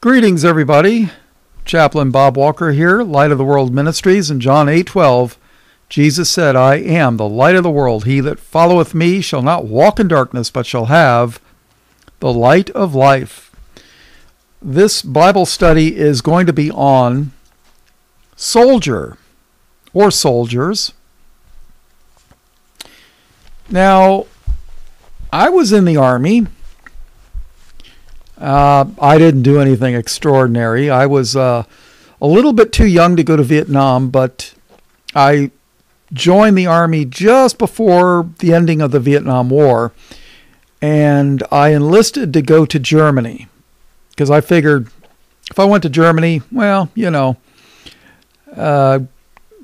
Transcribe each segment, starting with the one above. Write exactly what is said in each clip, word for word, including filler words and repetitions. Greetings, everybody. Chaplain Bob Walker here, Light of the World Ministries. In John eight twelve, Jesus said, I am the light of the world. He that followeth me shall not walk in darkness, but shall have the light of life. This Bible study is going to be on soldier or soldiers. Now, I was in the Army. Uh, I didn't do anything extraordinary. I was uh, a little bit too young to go to Vietnam, but I joined the Army just before the ending of the Vietnam War, and I enlisted to go to Germany because I figured if I went to Germany, well, you know, uh,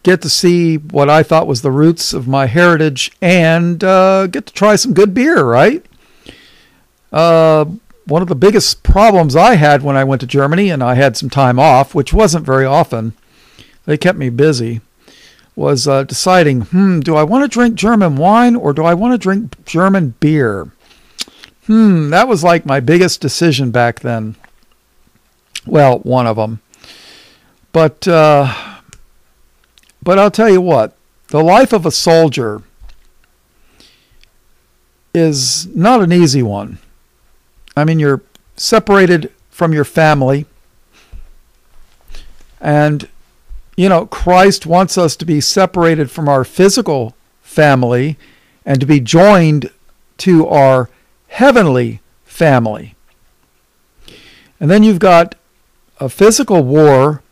get to see what I thought was the roots of my heritage and uh, get to try some good beer, right? Uh... One of the biggest problems I had when I went to Germany, and I had some time off, which wasn't very often, they kept me busy, was uh, deciding, hmm, do I want to drink German wine or do I want to drink German beer? Hmm, that was like my biggest decision back then. Well, one of them. But, uh, but I'll tell you what, the life of a soldier is not an easy one. I mean, you're separated from your family. And, you know, Christ wants us to be separated from our physical family and to be joined to our heavenly family. And then you've got a physical war,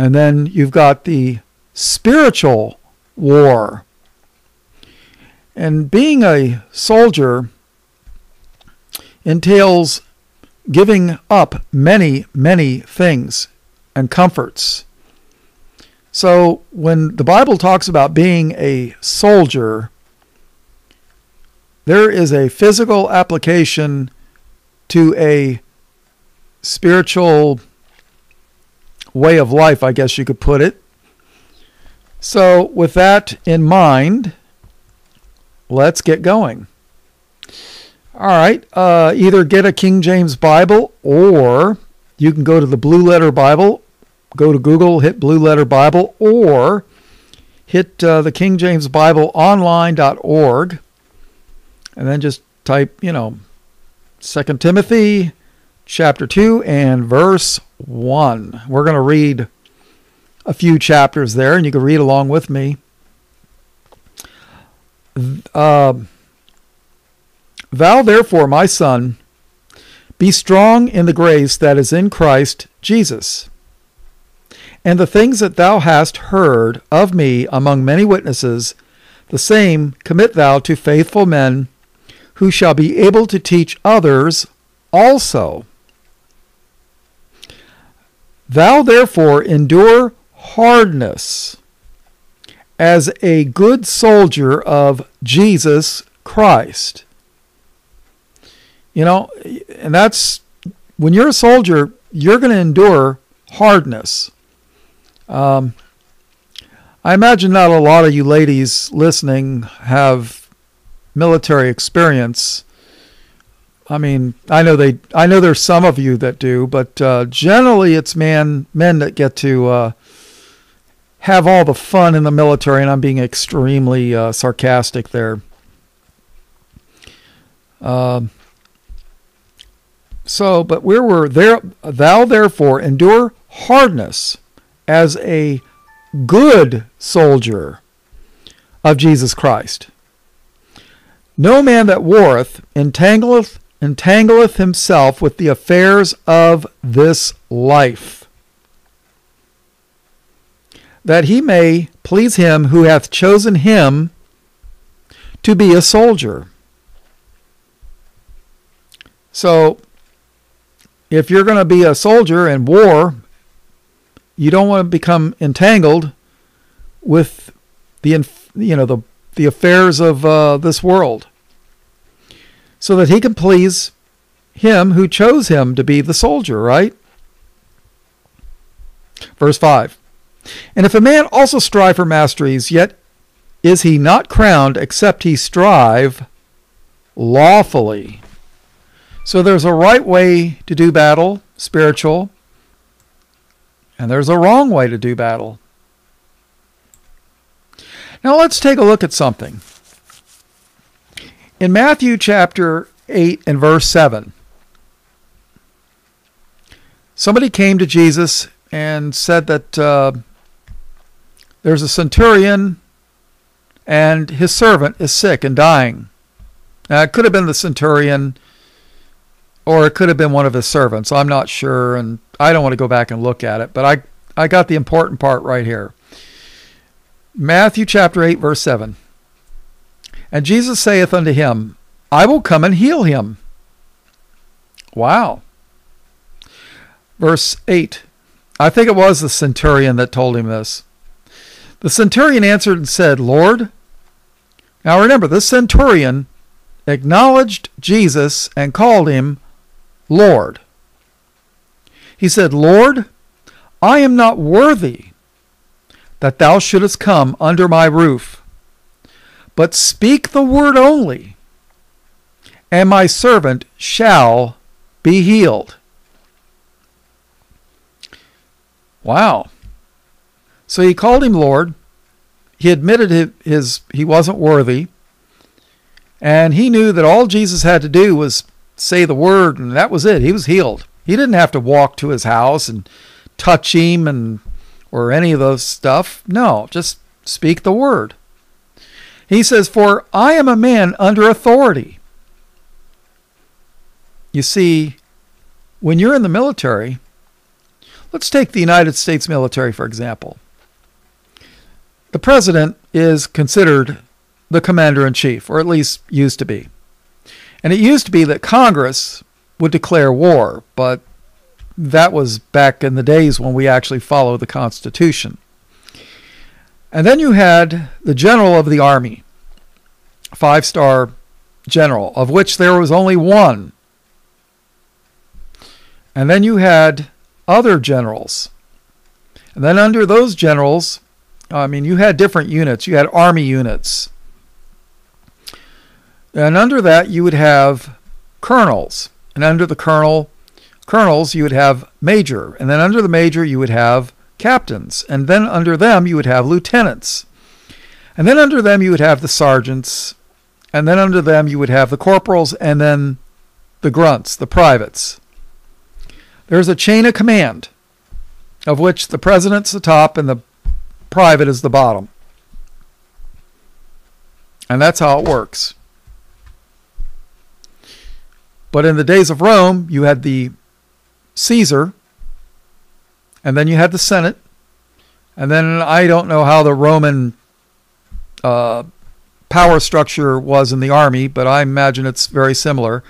and then you've got the spiritual war. And being a soldier entails giving up many, many things and comforts. So when the Bible talks about being a soldier, there is a physical application to a spiritual way of life, I guess you could put it. So with that in mind, let's get going. All right, uh, either get a King James Bible or you can go to the Blue Letter Bible, go to Google, hit Blue Letter Bible, or hit uh, the King James Bible Online dot org and then just type, you know, Second Timothy chapter two and verse one. We're going to read a few chapters there and you can read along with me. Uh, Thou therefore, my son, be strong in the grace that is in Christ Jesus. And the things that thou hast heard of me among many witnesses, the same commit thou to faithful men, who shall be able to teach others also. Thou therefore endure hardness as a good soldier of Jesus Christ. You know, and that's, when you're a soldier, you're going to endure hardness. Um, I imagine not a lot of you ladies listening have military experience. I mean, I know they, I know there's some of you that do, but uh, generally it's man, men that get to uh, have all the fun in the military, and I'm being extremely uh, sarcastic there. Um. So, but where were there, thou therefore endure hardness as a good soldier of Jesus Christ. No man that warreth entangleth, entangleth himself with the affairs of this life, that he may please him who hath chosen him to be a soldier. So, if you're going to be a soldier in war, you don't want to become entangled with the, you know, the, the affairs of uh, this world, so that he can please him who chose him to be the soldier, right? Verse five, and if a man also strive for masteries, yet is he not crowned except he strive lawfully. So there's a right way to do battle, spiritual, and there's a wrong way to do battle. Now let's take a look at something. In Matthew chapter eight and verse seven, somebody came to Jesus and said that uh, there's a centurion and his servant is sick and dying. Now, it could have been the centurion or it could have been one of his servants. I'm not sure, and I don't want to go back and look at it, but I, I got the important part right here. Matthew chapter eight, verse seven. And Jesus saith unto him, I will come and heal him. Wow. Verse eight. I think it was the centurion that told him this. The centurion answered and said, Lord. Now remember, this centurion acknowledged Jesus and called him Lord. He said, Lord, I am not worthy that thou shouldest come under my roof, but speak the word only, and my servant shall be healed. Wow. So he called him Lord. He admitted his, his he wasn't worthy. And he knew that all Jesus had to do was say the word, and that was it. He was healed. He didn't have to walk to his house and touch him and or any of those stuff. No, just speak the word. He says, for I am a man under authority. You see, when you're in the military, let's take the United States military, for example. The president is considered the commander-in-chief, or at least used to be. And it used to be that Congress would declare war, but that was back in the days when we actually followed the Constitution. And then you had the general of the army, five-star general, of which there was only one. And then you had other generals. And then under those generals, I mean, you had different units. You had army units. And under that, you would have colonels. And under the colonel, colonels, you would have major. And then under the major, you would have captains, and then under them you would have lieutenants, and then under them you would have the sergeants, and then under them you would have the corporals, and then the grunts, the privates. There's a chain of command of which the president's the top and the private is the bottom, and that's how it works. But in the days of Rome, you had the Caesar, and then you had the Senate. And then I don't know how the Roman uh, power structure was in the army, but I imagine it's very similar.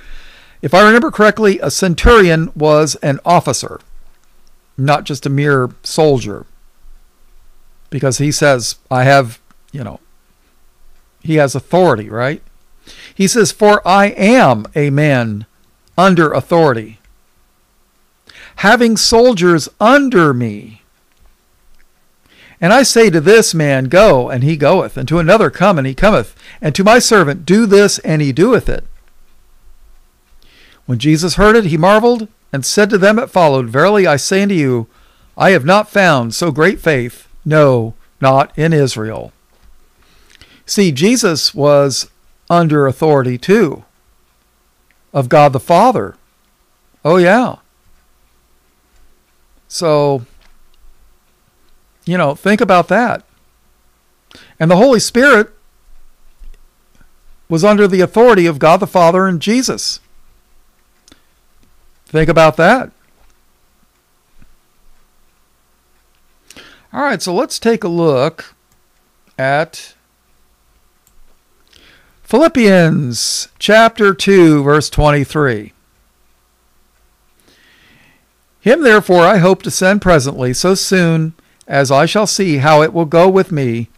If I remember correctly, a centurion was an officer, not just a mere soldier. Because he says, I have, you know, he has authority, right? He says, for I am a man under authority, having soldiers under me. And I say to this man, go, and he goeth, and to another, come, and he cometh, and to my servant, do this, and he doeth it. When Jesus heard it, he marveled, and said to them that followed, Verily I say unto you, I have not found so great faith, no, not in Israel. See, Jesus was under authority too, of God the Father. Oh, yeah. So, you know, think about that. And the Holy Spirit was under the authority of God the Father and Jesus. Think about that. All right, so let's take a look at Philippians chapter two, verse twenty-three. Him therefore I hope to send presently, so soon as I shall see how it will go with me.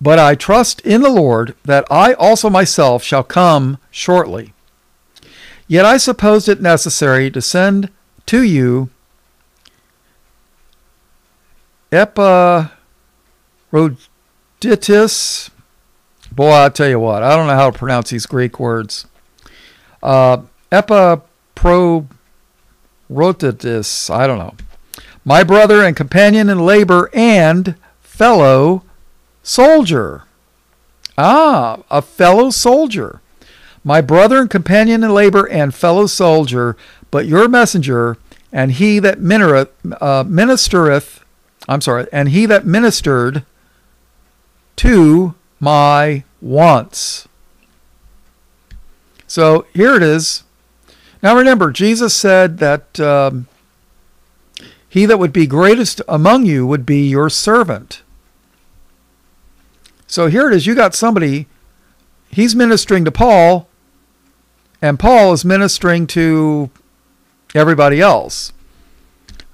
But I trust in the Lord that I also myself shall come shortly. Yet I supposed it necessary to send to you Epaphroditus. Boy, I'll tell you what, I don't know how to pronounce these Greek words. Uh, Epaphroditus. wrote this, I don't know, my brother and companion in labor and fellow soldier. Ah, a fellow soldier. My brother and companion in labor and fellow soldier, but your messenger, and he that ministereth, uh, ministereth, I'm sorry, and he that ministered to my wants. So here it is. Now remember, Jesus said that um, he that would be greatest among you would be your servant. So here it is. You got somebody, he's ministering to Paul, and Paul is ministering to everybody else.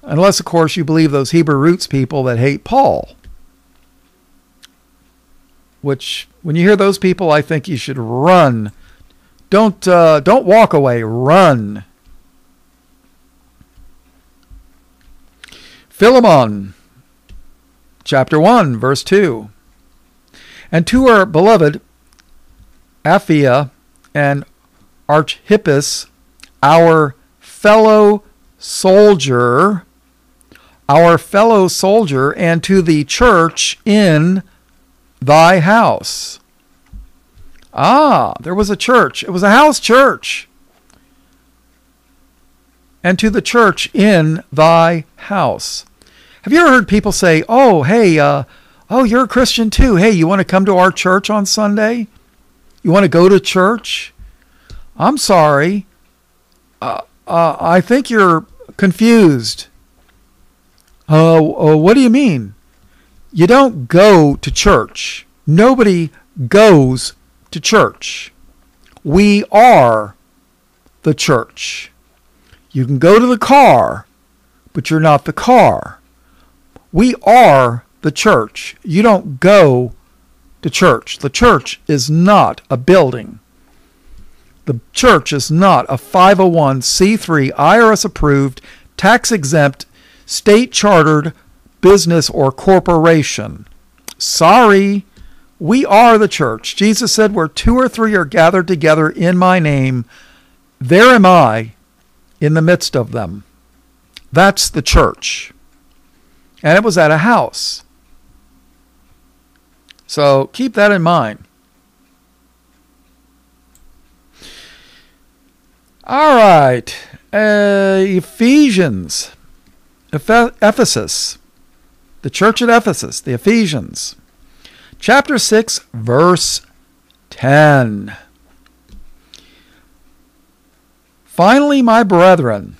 Unless, of course, you believe those Hebrew roots people that hate Paul. Which, when you hear those people, I think you should run. Don't uh, don't walk away. Run. Philemon, chapter one, verse two. And to our beloved Apphia and Archippus, our fellow soldier, our fellow soldier, and to the church in thy house. Ah, there was a church. It was a house church. And to the church in thy house. Have you ever heard people say, oh, hey, uh, oh, you're a Christian too. Hey, you want to come to our church on Sunday? You want to go to church? I'm sorry. Uh, uh, I think you're confused. Uh, uh, what do you mean? You don't go to church. Nobody goes to church. We are the church. You can go to the car, but you're not the car. We are the church. You don't go to church. The church is not a building. The church is not a five oh one c three I R S approved, tax exempt, state chartered business or corporation. Sorry, we are the church. Jesus said, where two or three are gathered together in my name, there am I in the midst of them. That's the church. And it was at a house. So keep that in mind. All right. Uh, Ephesians. Ephesus. The church at Ephesus. The Ephesians. Chapter six, verse ten. Finally, my brethren,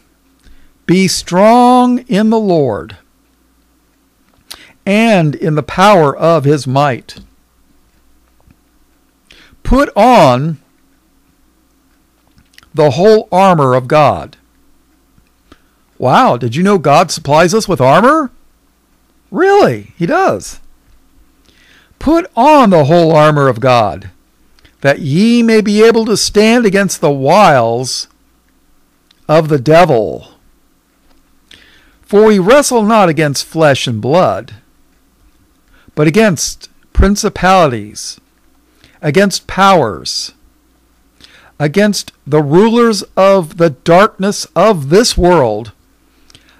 be strong in the Lord and in the power of his might. Put on the whole armor of God. Wow, did you know God supplies us with armor? Really, he does. Put on the whole armor of God, that ye may be able to stand against the wiles of the devil. For we wrestle not against flesh and blood, but against principalities, against powers, against the rulers of the darkness of this world,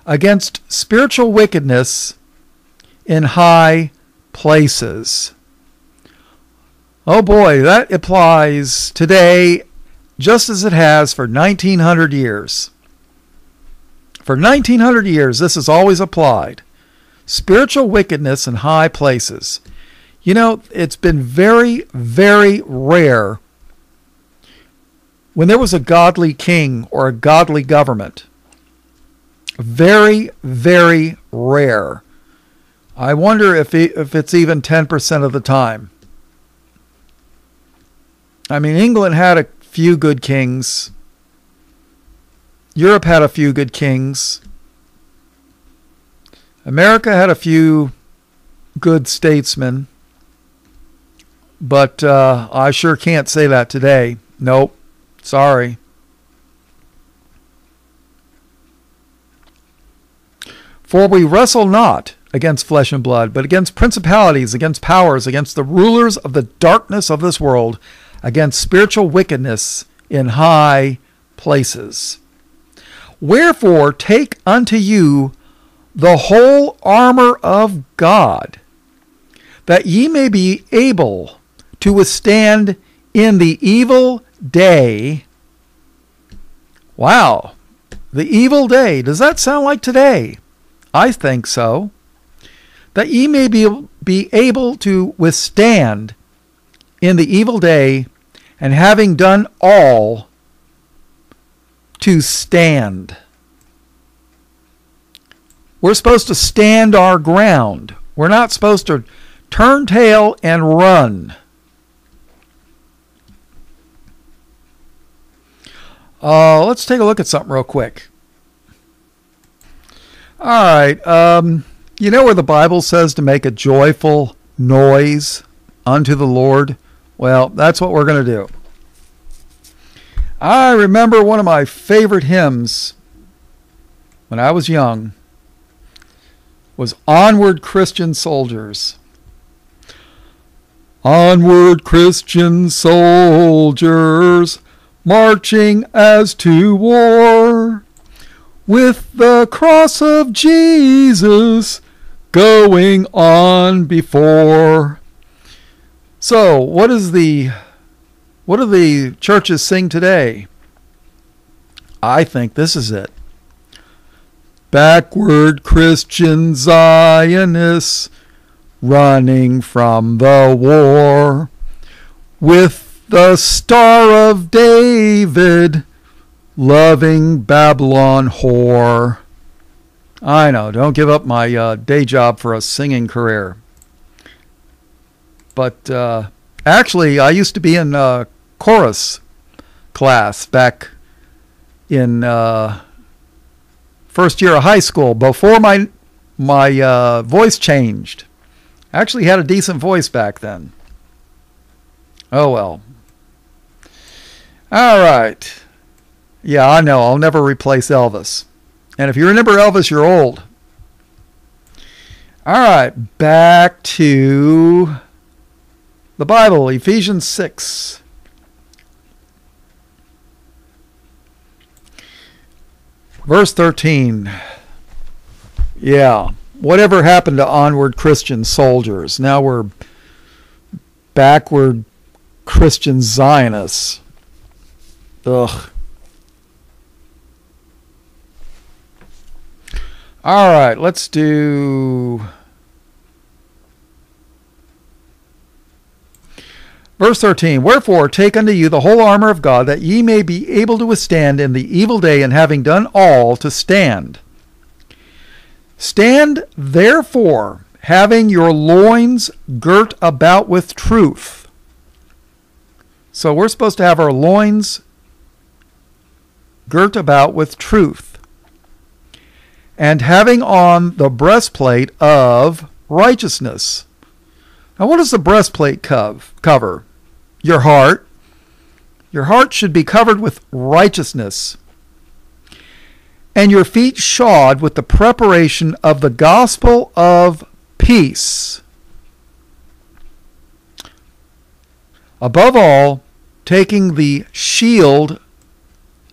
against spiritual wickedness in high places. Oh boy, that applies today just as it has for nineteen hundred years. For nineteen hundred years, this is always applied. Spiritual wickedness in high places. You know, it's been very, very rare when there was a godly king or a godly government. Very, very rare. I wonder if if it's even ten percent of the time. I mean, England had a few good kings. Europe had a few good kings. America had a few good statesmen. But uh, I sure can't say that today. Nope. Sorry. For we wrestle not against flesh and blood, but against principalities, against powers, against the rulers of the darkness of this world, against spiritual wickedness in high places. Wherefore take unto you the whole armor of God, that ye may be able to withstand in the evil day. Wow, the evil day. Does that sound like today? I think so. That ye may be, be able to withstand in the evil day, and having done all, to stand. We're supposed to stand our ground. We're not supposed to turn tail and run. Uh, let's take a look at something real quick. All right. Um, you know where the Bible says to make a joyful noise unto the Lord? Well, that's what we're going to do. I remember one of my favorite hymns when I was young was Onward, Christian Soldiers. Onward, Christian soldiers, marching as to war, with the cross of Jesus going on before. So, what is the what do the churches sing today? I think this is it. Backward Christian Zionists, running from the war, with the Star of David, loving Babylon whore. I know, don't give up my uh, day job for a singing career. But uh, actually, I used to be in uh, chorus class back in uh, first year of high school, before my, my uh, voice changed. I actually had a decent voice back then. Oh, well. All right. Yeah, I know. I'll never replace Elvis. And if you remember Elvis, you're old. All right. Back to the Bible, Ephesians six. Verse thirteen. Yeah. Whatever happened to Onward Christian Soldiers? Now we're Backward Christian Zionists. Ugh. All right, let's do verse thirteen. Wherefore take unto you the whole armor of God, that ye may be able to withstand in the evil day, and having done all, to stand. Stand therefore, having your loins girt about with truth. So we're supposed to have our loins girt about with truth. And having on the breastplate of righteousness. Now what does the breastplate cover? Your heart. Your heart should be covered with righteousness. And your feet shod with the preparation of the gospel of peace. Above all, taking the shield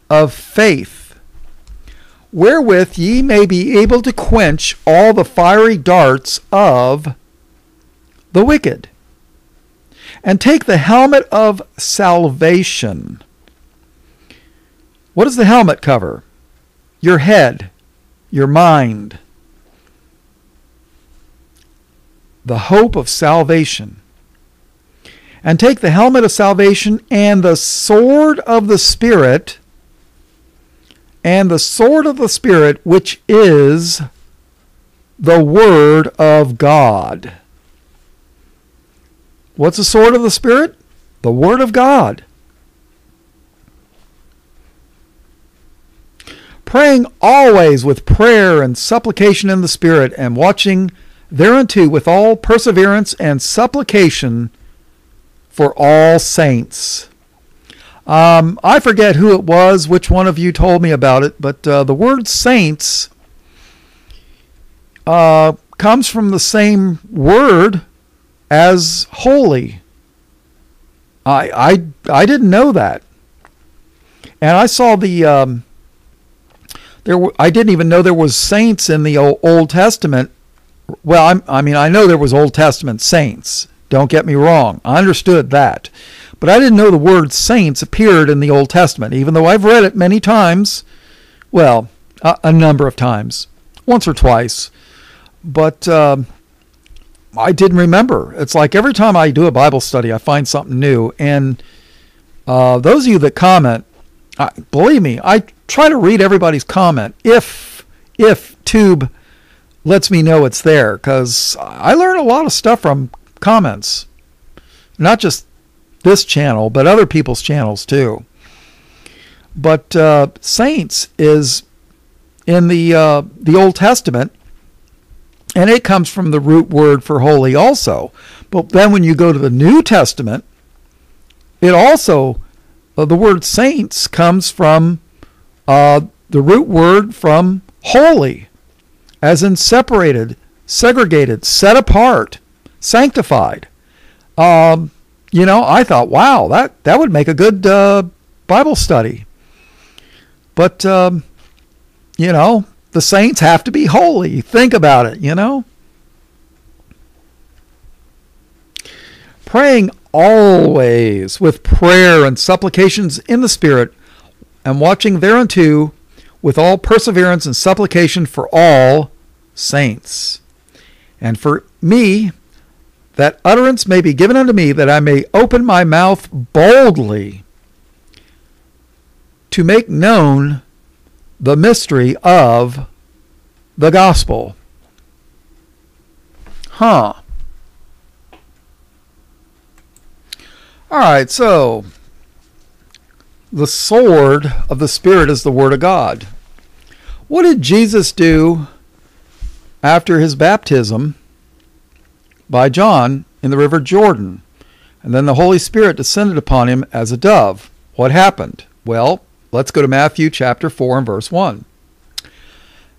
of faith, wherewith ye may be able to quench all the fiery darts of the wicked. And take the helmet of salvation. What does the helmet cover? Your head, your mind, the hope of salvation. And take the helmet of salvation and the sword of the Spirit, and the sword of the Spirit, which is the Word of God. What's the sword of the Spirit? The Word of God. Praying always with prayer and supplication in the Spirit, and watching thereunto with all perseverance and supplication for all saints. Um, I forget who it was, which one of you told me about it, but uh, the word saints uh, comes from the same word as holy. I, I, I didn't know that. And I saw the... Um, there were, I didn't even know there was saints in the Old, Old Testament. Well, I'm, I mean, I know there was Old Testament saints. Don't get me wrong. I understood that. But I didn't know the word saints appeared in the Old Testament, even though I've read it many times. Well, a, a number of times. Once or twice. But um, I didn't remember. It's like every time I do a Bible study, I find something new. And uh, those of you that comment, I, believe me, I try to read everybody's comment. If, if Tube lets me know it's there, because I learn a lot of stuff from comments. Not just this channel, but other people's channels too. But uh, saints is in the uh, the Old Testament, and it comes from the root word for holy also. But then when you go to the New Testament, it also, uh, the word saints comes from uh, the root word from holy, as in separated, segregated, set apart, sanctified. Um, you know, I thought, wow, that, that would make a good uh, Bible study. But, um, you know, the saints have to be holy. Think about it, you know. Praying always with prayer and supplications in the Spirit, and watching thereunto with all perseverance and supplication for all saints. And for me, that utterance may be given unto me, that I may open my mouth boldly to make known the mystery of the gospel. Huh. All right, so the sword of the Spirit is the Word of God. What did Jesus do after his baptism by John in the River Jordan? And then the Holy Spirit descended upon him as a dove. What happened? Well, let's go to Matthew chapter four and verse one.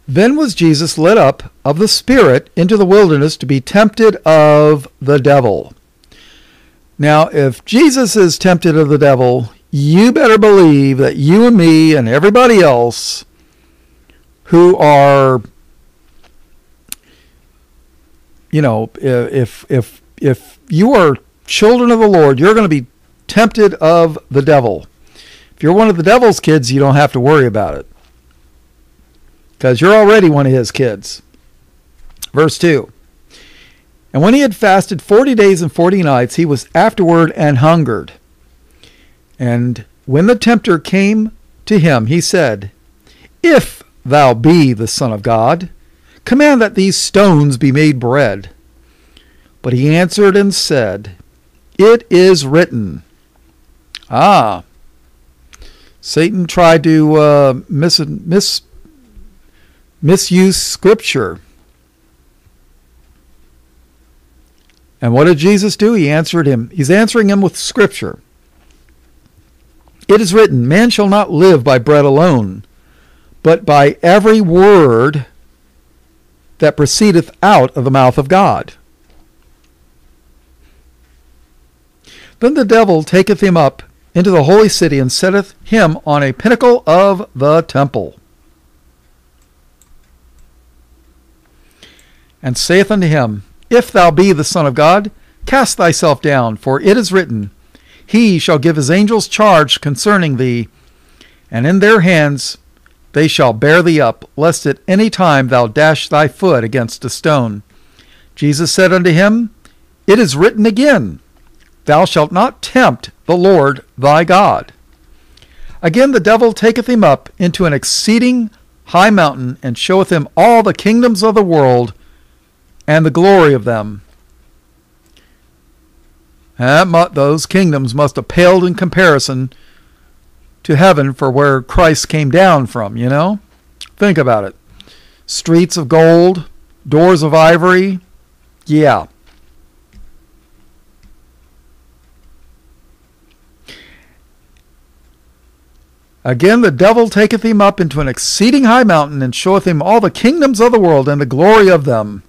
Then was Jesus led up of the Spirit into the wilderness to be tempted of the devil. Now, if Jesus is tempted of the devil, you better believe that you and me and everybody else who are, you know, if if if you are children of the Lord, you're going to be tempted of the devil. If you're one of the devil's kids, you don't have to worry about it, because you're already one of his kids. Verse two. And when he had fasted forty days and forty nights, he was afterward and hungered. And when the tempter came to him, he said, If thou be the Son of God, command that these stones be made bread. But he answered and said, It is written. Ah. Satan tried to uh, mis mis misuse Scripture. And what did Jesus do? He answered him. He's answering him with Scripture. It is written, Man shall not live by bread alone, but by every word that proceedeth out of the mouth of God. Then the devil taketh him up into the holy city, and setteth him on a pinnacle of the temple, and saith unto him, If thou be the Son of God, cast thyself down, for it is written, He shall give his angels charge concerning thee, and in their hands they shall bear thee up, lest at any time thou dash thy foot against a stone. Jesus said unto him, It is written again, Thou shalt not tempt the Lord thy God. Again the devil taketh him up into an exceeding high mountain, and showeth him all the kingdoms of the world, and the glory of them. And those kingdoms must have paled in comparison to heaven, for where Christ came down from, you know? Think about it. Streets of gold, doors of ivory, yeah. Again, the devil taketh him up into an exceeding high mountain, and showeth him all the kingdoms of the world, and the glory of them,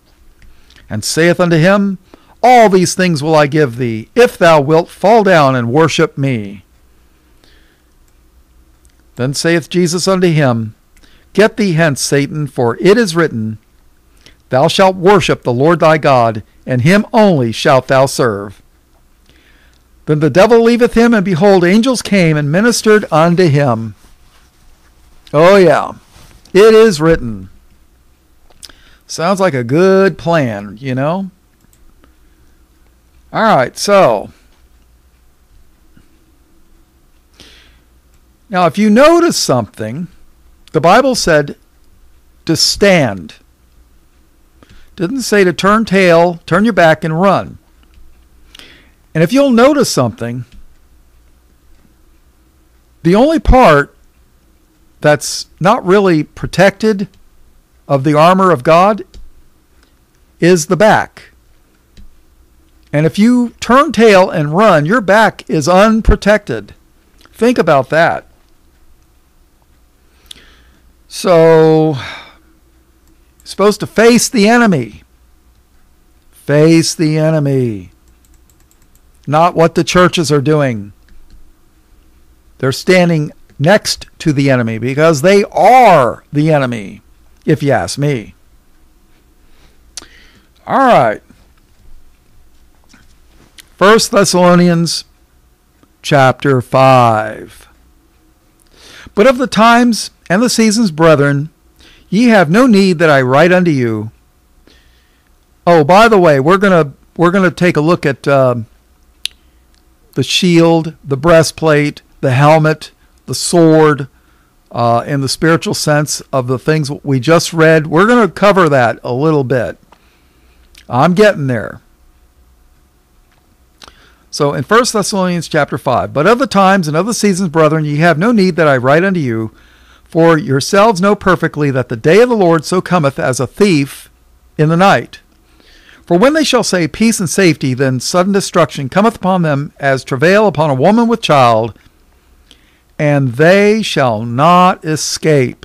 and saith unto him, All these things will I give thee, if thou wilt fall down and worship me. Then saith Jesus unto him, Get thee hence, Satan, for it is written, Thou shalt worship the Lord thy God, and him only shalt thou serve. Then the devil leaveth him, and behold, angels came and ministered unto him. Oh yeah, it is written. Sounds like a good plan, you know? All right, so. Now, if you notice something, the Bible said to stand. Didn't say to turn tail, turn your back, and run. And if you'll notice something, the only part that's not really protected of the armor of God is the back. And if you turn tail and run, your back is unprotected. Think about that. So, supposed to face the enemy. Face the enemy. Not what the churches are doing. They're standing next to the enemy because they are the enemy, if you ask me. All right. First Thessalonians chapter five. But of the times and the seasons, brethren, ye have no need that I write unto you. Oh, by the way, we're gonna we're gonna take a look at uh, the shield, the breastplate, the helmet, the sword, uh, and the spiritual sense of the things we just read. We're gonna cover that a little bit. I'm getting there. So in First Thessalonians chapter five, but of the times and of the seasons, brethren, ye have no need that I write unto you. For yourselves know perfectly that the day of the Lord so cometh as a thief in the night. For when they shall say peace and safety, then sudden destruction cometh upon them as travail upon a woman with child, and they shall not escape.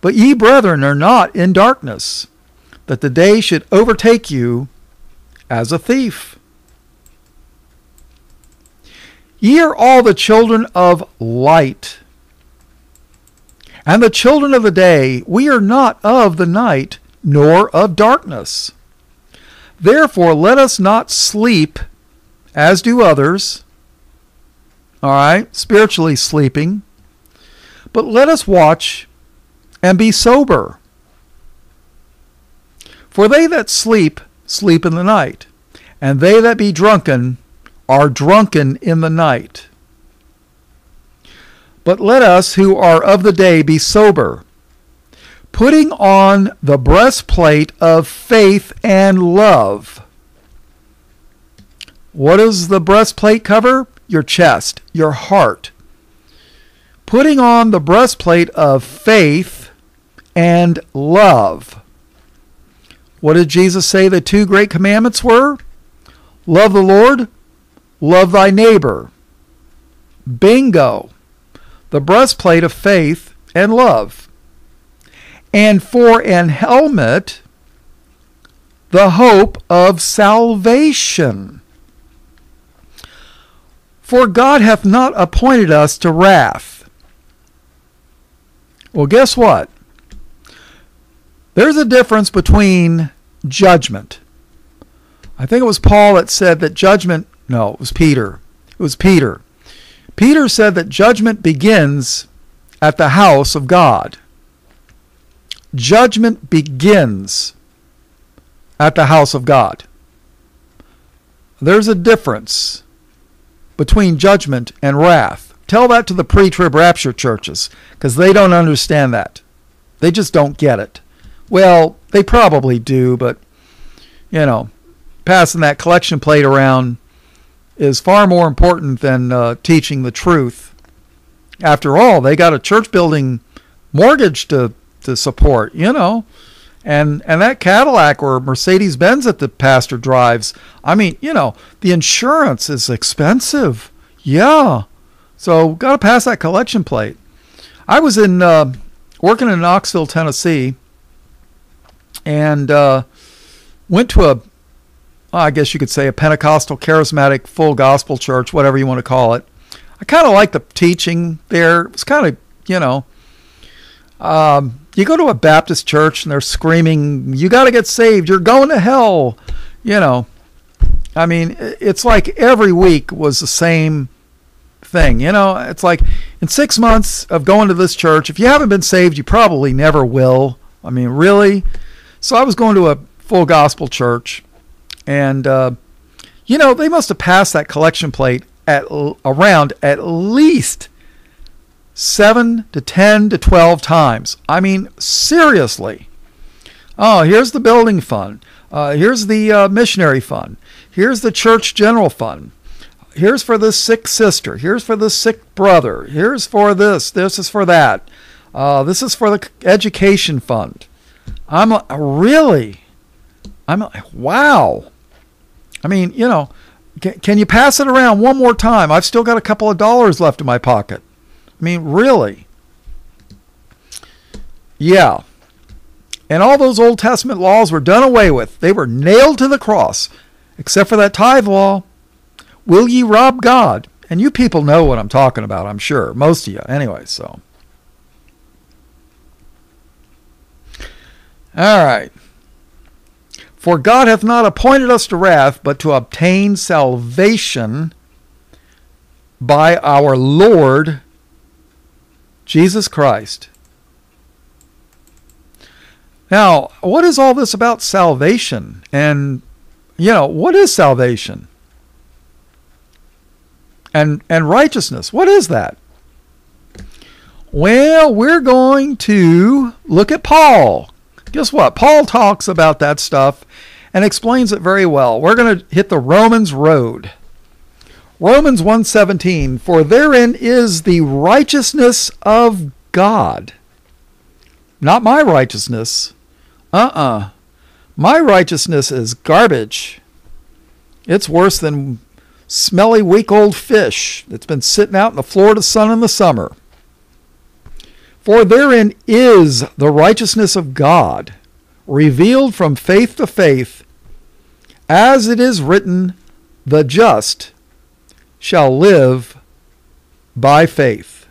But ye, brethren, are not in darkness, that the day should overtake you as a thief. Ye are all the children of light, and the children of the day. We are not of the night, nor of darkness. Therefore let us not sleep, as do others, all right, spiritually sleeping, but let us watch and be sober. For they that sleep, sleep in the night, and they that be drunken are drunken in the night. But let us who are of the day be sober, putting on the breastplate of faith and love. What does the breastplate cover? Your chest, your heart. Putting on the breastplate of faith and love. What did Jesus say the two great commandments were? Love the Lord, love thy neighbor. Bingo. The breastplate of faith and love, and for an helmet, the hope of salvation. For God hath not appointed us to wrath. Well, guess what? There's a difference between judgment. I think it was Paul that said that judgment, no, it was Peter. It was Peter. Peter said that judgment begins at the house of God. Judgment begins at the house of God. There's a difference between judgment and wrath. Tell that to the pre-trib rapture churches, because they don't understand that. They just don't get it. Well, they probably do, but, you know, passing that collection plate around is far more important than uh, teaching the truth. After all, they got a church building mortgage to, to support, you know. And and that Cadillac or Mercedes-Benz that the pastor drives, I mean, you know, the insurance is expensive. Yeah. So got to pass that collection plate. I was in uh, working in Knoxville, Tennessee, and uh, went to a I guess you could say a Pentecostal, charismatic, full gospel church, whatever you want to call it. I kind of liked the teaching there. It was kind of, you know, Um, you go to a Baptist church and they're screaming, "You got to get saved. You're going to hell." You know, I mean, it's like every week was the same thing. You know, it's like in six months of going to this church, if you haven't been saved, you probably never will. I mean, really? So I was going to a full gospel church, and, uh, you know, they must have passed that collection plate at around at least seven to ten to twelve times. I mean, seriously. Oh, here's the building fund. Uh, here's the uh, missionary fund. Here's the church general fund. Here's for this sick sister. Here's for this sick brother. Here's for this. This is for that. Uh, this is for the education fund. I'm a, really, I'm a, wow. I mean, you know, can, can you pass it around one more time? I've still got a couple of dollars left in my pocket. I mean, really? Yeah. And all those Old Testament laws were done away with. They were nailed to the cross, except for that tithe law. Will ye rob God? And you people know what I'm talking about, I'm sure. Most of you, anyway, so. All right. For God hath not appointed us to wrath, but to obtain salvation by our Lord Jesus Christ. Now, what is all this about salvation? And, you know, what is salvation? And, and righteousness, what is that? Well, we're going to look at Paul. Guess what? Paul talks about that stuff and explains it very well. We're going to hit the Romans road. Romans one seventeen, for therein is the righteousness of God. Not my righteousness. Uh-uh. My righteousness is garbage. It's worse than smelly, weak old fish that's been sitting out in the Florida sun in the summer. For therein is the righteousness of God, revealed from faith to faith, as it is written, the just shall live by faith.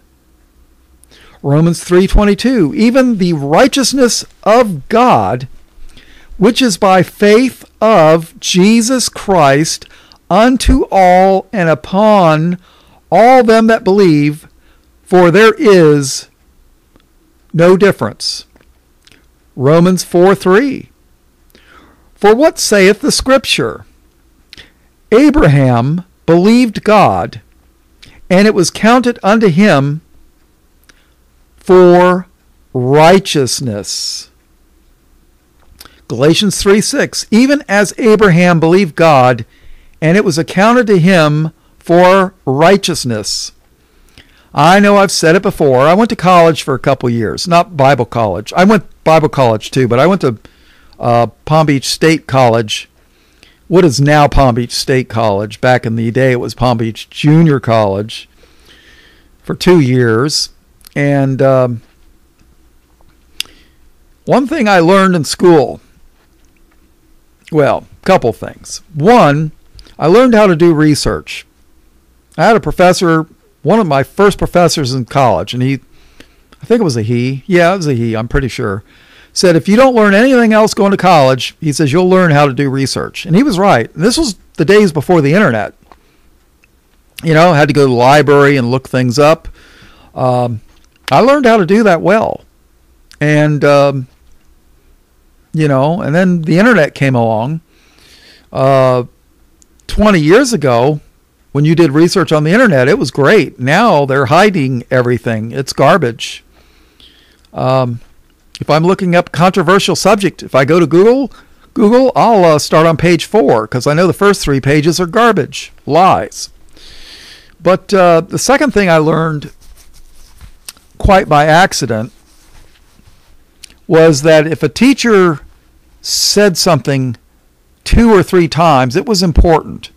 Romans three twenty-two, even the righteousness of God, which is by faith of Jesus Christ, unto all and upon all them that believe, for there is no difference. Romans four three. For what saith the Scripture? Abraham believed God, and it was counted unto him for righteousness. Galatians three six. Even as Abraham believed God, and it was accounted to him for righteousness. I know I've said it before. I went to college for a couple years, not Bible college. I went Bible college too, but I went to uh, Palm Beach State College, what is now Palm Beach State College. Back in the day, it was Palm Beach Junior College for two years. And um, one thing I learned in school, well, a couple things. One, I learned how to do research. I had a professor, one of my first professors in college, and he, I think it was a he. Yeah, it was a he, I'm pretty sure. Said, if you don't learn anything else going to college, he says, you'll learn how to do research. And he was right. And this was the days before the internet. You know, I had to go to the library and look things up. Um, I learned how to do that well. And, um, you know, and then the internet came along. Uh, twenty years ago, when you did research on the internet, it was great. Now they're hiding everything. It's garbage. Um, if I'm looking up controversial subject, if I go to Google, Google, I'll uh, start on page four because I know the first three pages are garbage, lies. But uh, the second thing I learned quite by accident was that if a teacher said something two or three times, it was important,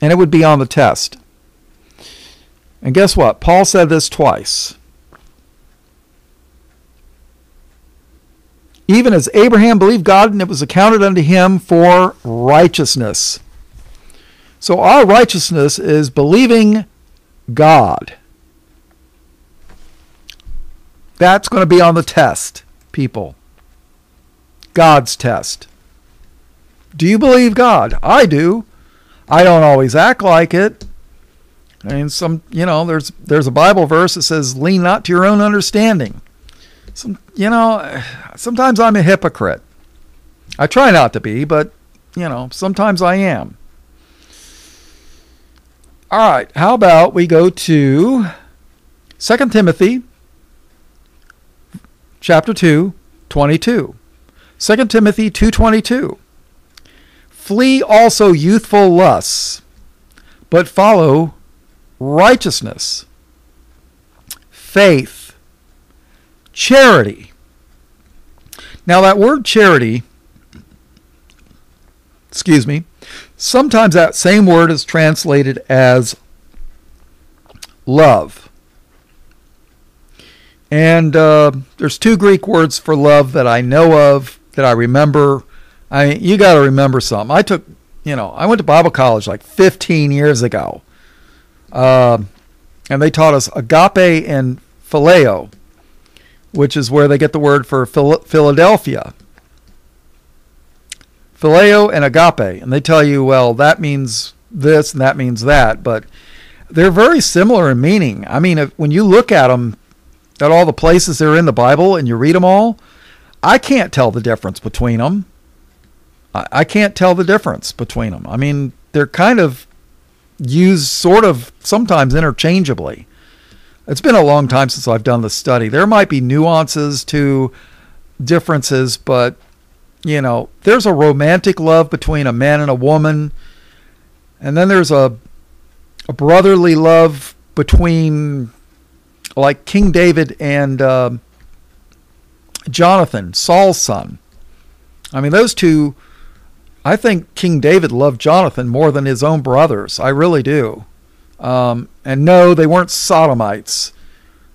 and it would be on the test. And guess what? Paul said this twice. Even as Abraham believed God, and it was accounted unto him for righteousness. So our righteousness is believing God. That's going to be on the test, people. God's test. Do you believe God? I do. I don't always act like it. I mean, some, you know, there's there's a Bible verse that says, lean not to your own understanding. Some, you know, sometimes I'm a hypocrite. I try not to be, but, you know, sometimes I am. All right, how about we go to Second Timothy chapter two, twenty-two. Second Timothy two twenty-two. Flee also youthful lusts, but follow righteousness, faith, charity. Now that word charity, excuse me, sometimes that same word is translated as love. And uh, there's two Greek words for love that I know of, that I remember. I mean, you got to remember something. I took, you know, I went to Bible college like fifteen years ago. Uh, and they taught us agape and phileo, which is where they get the word for Philadelphia. Phileo and agape. And they tell you, well, that means this and that means that. But they're very similar in meaning. I mean, if, when you look at them, at all the places they're in the Bible and you read them all, I can't tell the difference between them. I, I can't tell the difference between them. I mean, they're kind of used sort of sometimes interchangeably. It's been a long time since I've done the study. There might be nuances to differences, but, you know, there's a romantic love between a man and a woman. And then there's a, a brotherly love between, like, King David and uh, Jonathan, Saul's son. I mean, those two, I think King David loved Jonathan more than his own brothers. I really do. Um, and no, they weren't sodomites.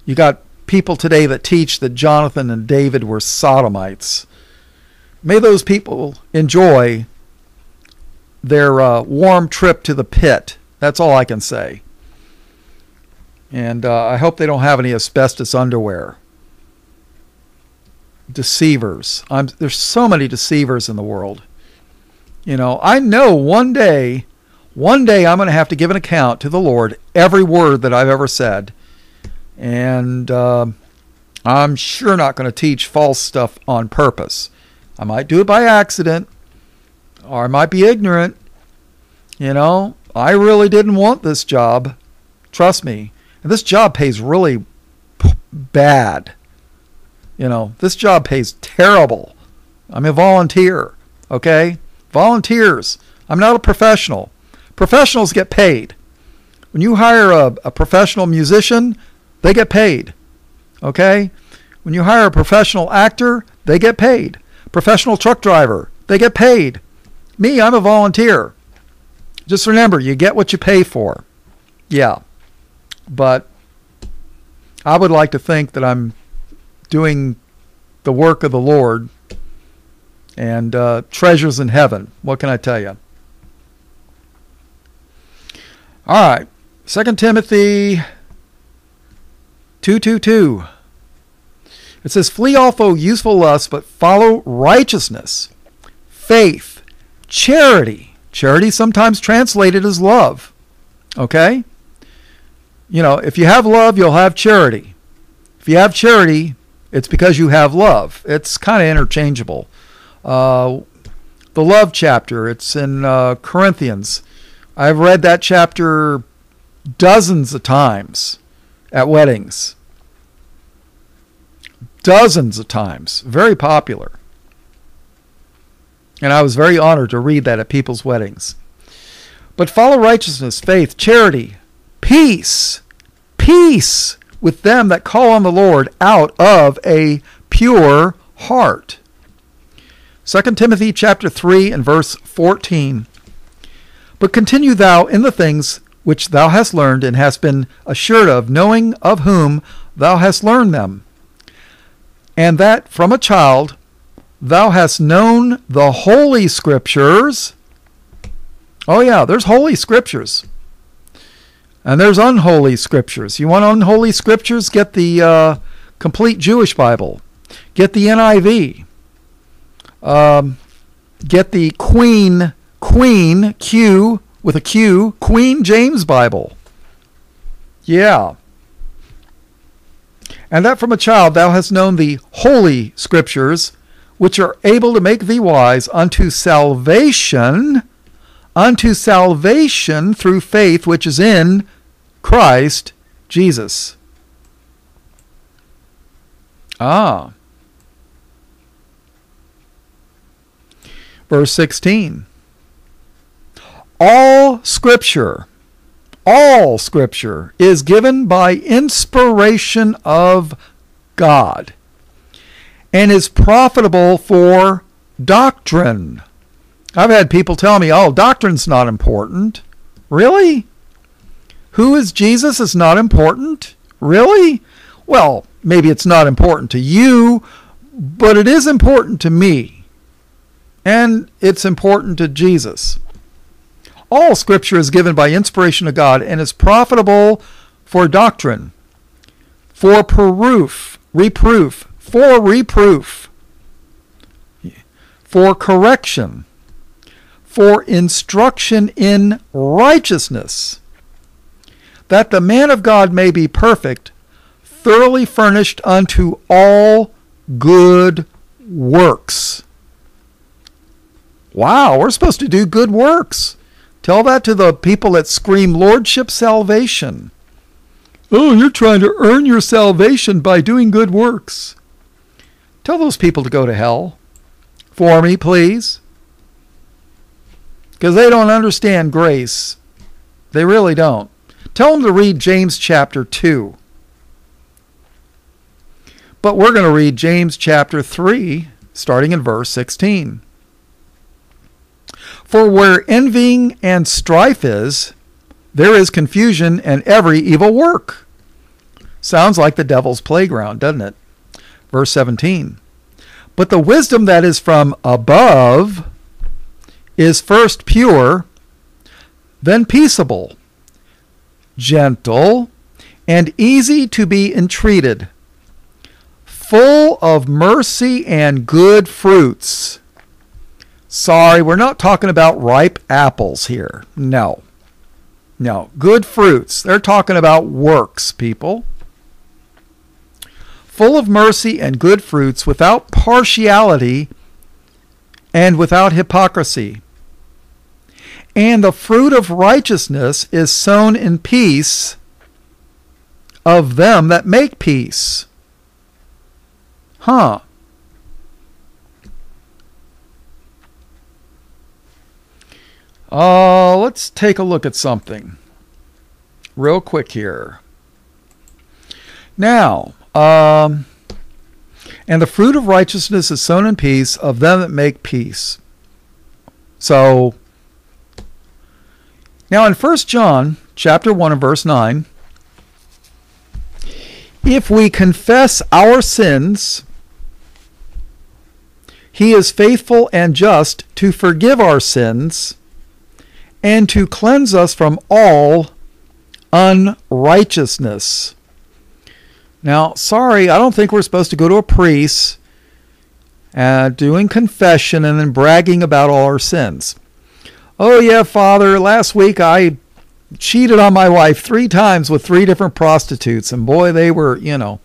You got people today that teach that Jonathan and David were sodomites. May those people enjoy their uh, warm trip to the pit. That's all I can say. And uh, I hope they don't have any asbestos underwear. Deceivers. I'm, there's so many deceivers in the world. You know, I know one day... One day I'm going to have to give an account to the Lord every word that I've ever said. And uh, I'm sure not going to teach false stuff on purpose. I might do it by accident, or I might be ignorant. You know, I really didn't want this job. Trust me. And this job pays really bad. You know, this job pays terrible. I'm a volunteer, okay? Volunteers. I'm not a professional. Professionals get paid. When you hire a, a professional musician, they get paid. Okay? When you hire a professional actor, they get paid. Professional truck driver, they get paid. Me, I'm a volunteer. Just remember, you get what you pay for. Yeah. But I would like to think that I'm doing the work of the Lord and uh, treasures in heaven. What can I tell you? All right, Second Timothy two two two. It says, flee also useful lusts, but follow righteousness, faith, charity. Charity sometimes translated as love, okay? You know, if you have love, you'll have charity. If you have charity, it's because you have love. It's kind of interchangeable. Uh, the love chapter, it's in uh, Corinthians. I've read that chapter dozens of times at weddings. Dozens of times. Very popular. And I was very honored to read that at people's weddings. But follow righteousness, faith, charity, peace, peace with them that call on the Lord out of a pure heart. Second Timothy chapter three and verse fourteen. But continue thou in the things which thou hast learned and hast been assured of, knowing of whom thou hast learned them, and that from a child thou hast known the holy scriptures. Oh yeah, there's holy scriptures. And there's unholy scriptures. You want unholy scriptures? Get the uh, Complete Jewish Bible. Get the N I V. Um, get the Queen, Queen, Q with a Q, Queen James Bible. Yeah. And that from a child thou hast known the Holy Scriptures, which are able to make thee wise unto salvation, unto salvation through faith which is in Christ Jesus. Ah. Verse sixteen. All Scripture, all Scripture is given by inspiration of God and is profitable for doctrine. I've had people tell me, oh, doctrine's not important. Really? Who is Jesus is not important? Really? Well, maybe it's not important to you, but it is important to me. And it's important to Jesus. All Scripture is given by inspiration of God and is profitable for doctrine, for proof, reproof, for reproof, for correction, for instruction in righteousness, that the man of God may be perfect, thoroughly furnished unto all good works. Wow, we're supposed to do good works. Tell that to the people that scream lordship salvation. Oh, you're trying to earn your salvation by doing good works. Tell those people to go to hell for me, please. Because they don't understand grace. They really don't. Tell them to read James chapter two. But we're going to read James chapter three, starting in verse sixteen. For where envying and strife is, there is confusion and every evil work. Sounds like the devil's playground, doesn't it? Verse seventeen. But the wisdom that is from above is first pure, then peaceable, gentle, and easy to be entreated, full of mercy and good fruits. Sorry, we're not talking about ripe apples here. No. No. Good fruits. They're talking about works, people. Full of mercy and good fruits, without partiality and without hypocrisy. And the fruit of righteousness is sown in peace of them that make peace. Huh. Uh, let's take a look at something real quick here. Now, um, and the fruit of righteousness is sown in peace of them that make peace. So, now in First John chapter one and verse nine, if we confess our sins, he is faithful and just to forgive our sins and to cleanse us from all unrighteousness. Now, sorry, I don't think we're supposed to go to a priest uh, doing confession and then bragging about all our sins. Oh, yeah, Father, last week I cheated on my wife three times with three different prostitutes, and boy, they were, you know.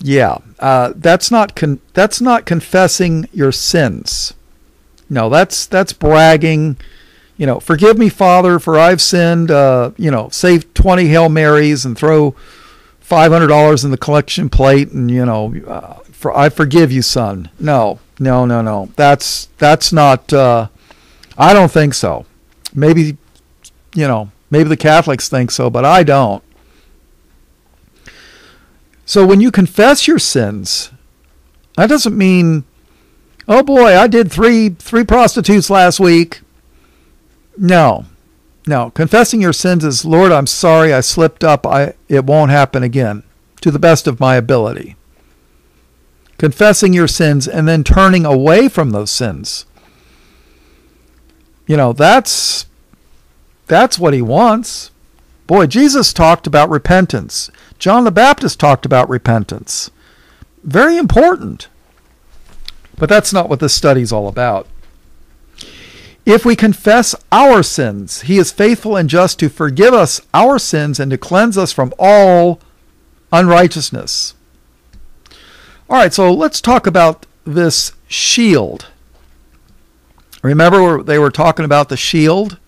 Yeah, uh, that's not con- that's not confessing your sins. No, that's that's bragging. You know, forgive me, Father, for I've sinned, uh, you know, save twenty Hail Marys and throw five hundred dollars in the collection plate. And, you know, uh, for, I forgive you, son. No, no, no, no. That's that's not, uh, I don't think so. Maybe, you know, maybe the Catholics think so, but I don't. So when you confess your sins, that doesn't mean, oh, boy, I did three three prostitutes last week. No, no. Confessing your sins is, Lord, I'm sorry, I slipped up. I it won't happen again, to the best of my ability. Confessing your sins and then turning away from those sins. You know, that's that's what he wants. Boy, Jesus talked about repentance. John the Baptist talked about repentance. Very important. But that's not what this study's all about. If we confess our sins, he is faithful and just to forgive us our sins and to cleanse us from all unrighteousness. All right, so let's talk about this shield. Remember they were talking about the shield,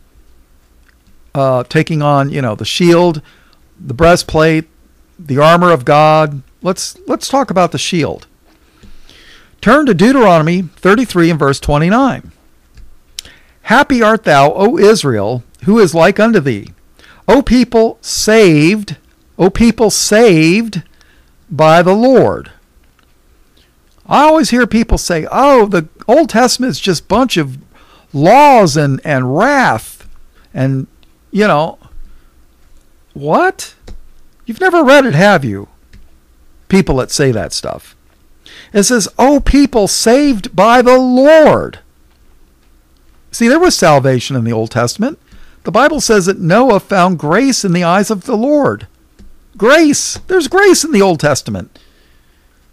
uh, taking on, you know, the shield, the breastplate, the armor of God. Let's let's talk about the shield. Turn to Deuteronomy thirty-three and verse twenty-nine. Happy art thou, O Israel, who is like unto thee. O people saved, O people saved by the Lord. I always hear people say, oh, the Old Testament is just a bunch of laws and, and wrath. And, you know, what? You've never read it, have you? People that say that stuff. It says, oh, people saved by the Lord. See, there was salvation in the Old Testament. The Bible says that Noah found grace in the eyes of the Lord. Grace. There's grace in the Old Testament.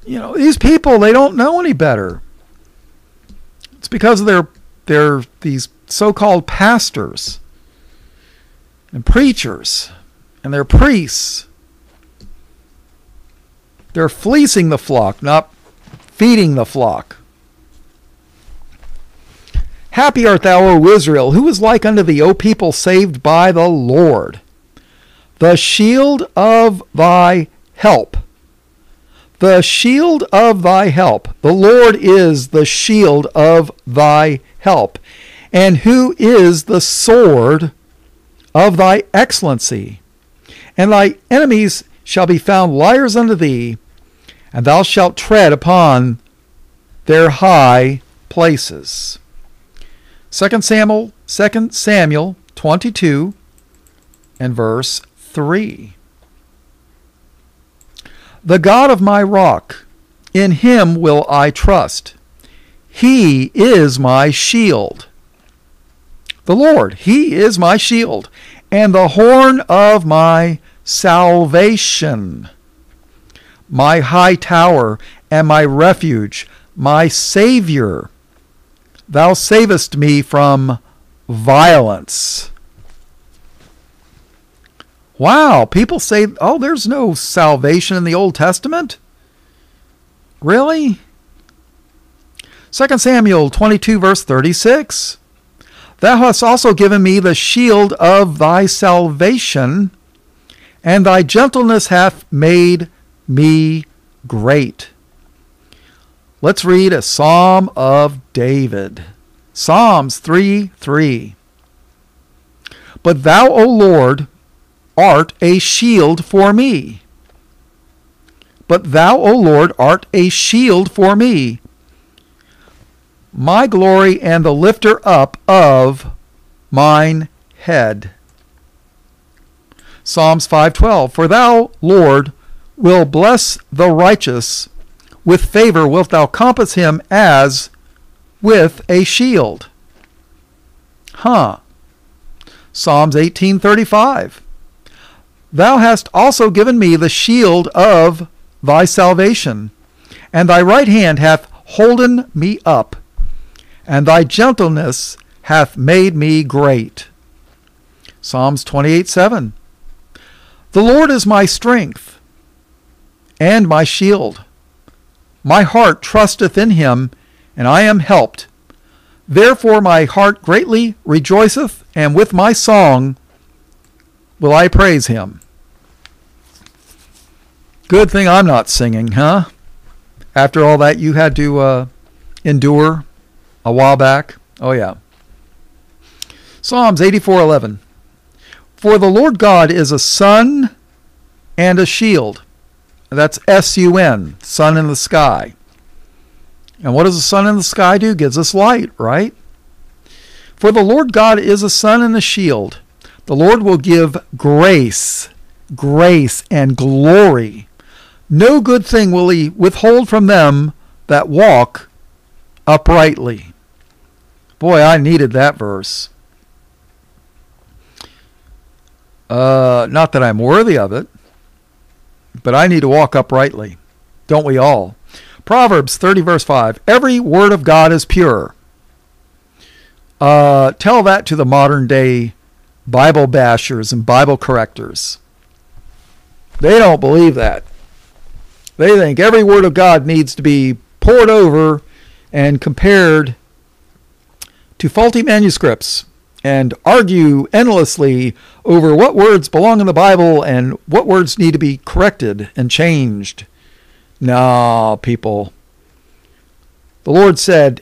You know, these people, they don't know any better. It's because of their, their these so-called pastors and preachers and their priests. They're fleecing the flock, not feeding the flock. Happy art thou, O Israel, who is like unto thee, O people saved by the Lord, the shield of thy help. The shield of thy help. The Lord is the shield of thy help, and who is the sword of thy excellency. And thy enemies shall be found liars unto thee, and thou shalt tread upon their high places. Second Samuel, Second Samuel twenty-two and verse three. The God of my rock, in him will I trust. He is my shield. The Lord, he is my shield, and the horn of my salvation, my high tower, and my refuge, my Savior. Thou savest me from violence. Wow, people say, oh, there's no salvation in the Old Testament? Really? Second Samuel twenty-two, verse thirty-six. Thou hast also given me the shield of thy salvation, and thy gentleness hath made me great. Let's read a Psalm of David. Psalms three three. But thou, O Lord, art a shield for me. But thou, O Lord, art a shield for me, my glory and the lifter up of mine head. Psalms five twelve. For thou, Lord, will bless the righteous. With favor wilt thou compass him as with a shield. Huh. Psalms eighteen thirty-five. Thou hast also given me the shield of thy salvation, and thy right hand hath holden me up, and thy gentleness hath made me great. Psalms twenty-eight seven. The Lord is my strength and my shield. My heart trusteth in him, and I am helped. Therefore my heart greatly rejoiceth, and with my song will I praise him. Good thing I'm not singing, huh? After all that you had to uh, endure a while back. Oh, yeah. Psalms eighty-four eleven. For the Lord God is a sun and a shield. That's S U N, sun in the sky. And what does the sun in the sky do? Gives us light, right? For the Lord God is a sun and a shield. The Lord will give grace, grace and glory. No good thing will he withhold from them that walk uprightly. Boy, I needed that verse. Uh, not that I'm worthy of it. but I need to walk uprightly. Don't we all? Proverbs thirty, verse five. Every word of God is pure. Uh, tell that to the modern day Bible bashers and Bible correctors. They don't believe that. They think every word of God needs to be poured over and compared to faulty manuscripts and argue endlessly over what words belong in the Bible and what words need to be corrected and changed. No, people. The Lord said,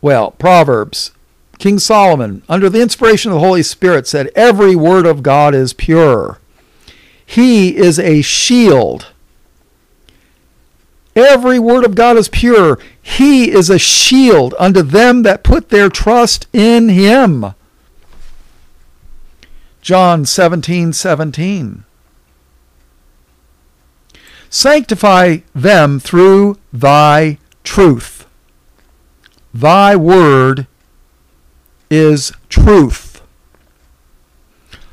well, Proverbs, King Solomon, under the inspiration of the Holy Spirit, said, every word of God is pure. He is a shield. Every word of God is pure. He is a shield unto them that put their trust in him. John seventeen, seventeen. Sanctify them through thy truth. Thy word is truth.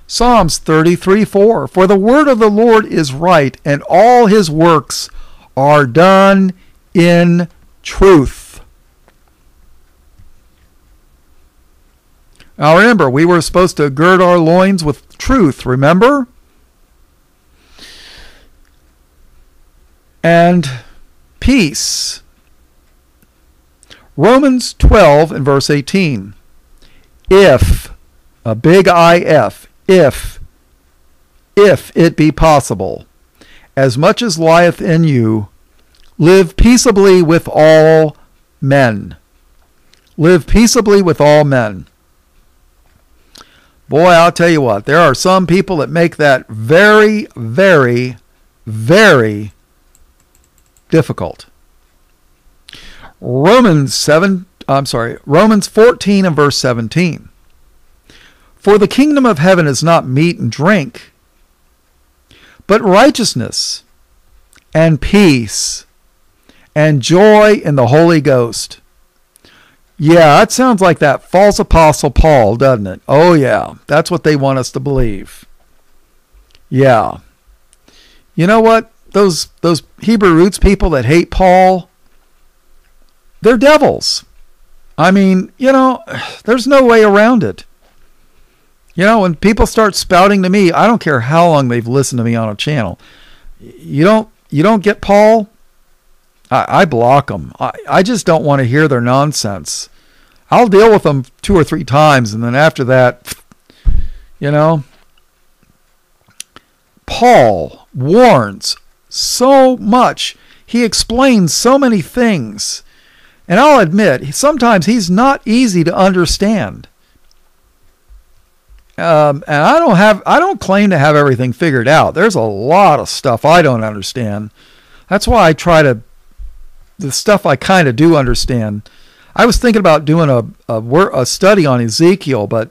Psalms thirty-three, four. For the word of the Lord is right, and all his works are done in truth. Now remember, we were supposed to gird our loins with truth, remember? And peace. Romans twelve and verse eighteen. If, a big I F, if, if it be possible, as much as lieth in you, live peaceably with all men. Live peaceably with all men. Boy, I'll tell you what, there are some people that make that very, very, very difficult. Romans seven, I'm sorry, Romans fourteen and verse seventeen. For the kingdom of heaven is not meat and drink, but righteousness and peace and joy in the Holy Ghost. Yeah, that sounds like that false apostle Paul, doesn't it? Oh, yeah, that's what they want us to believe. Yeah. You know what? Those those Hebrew roots people that hate Paul, they're devils. I mean, you know, there's no way around it. You know, when people start spouting to me, I don't care how long they've listened to me on a channel. You don't, you don't get Paul? I, I block them. I, I just don't want to hear their nonsense. I'll deal with them two or three times, and then after that, you know. Paul warns so much. He explains so many things. And I'll admit, sometimes he's not easy to understand. Um, and I don't have, I don't claim to have everything figured out. There's a lot of stuff I don't understand. That's why I try to, the stuff I kind of do understand. I was thinking about doing a, a, a study on Ezekiel, but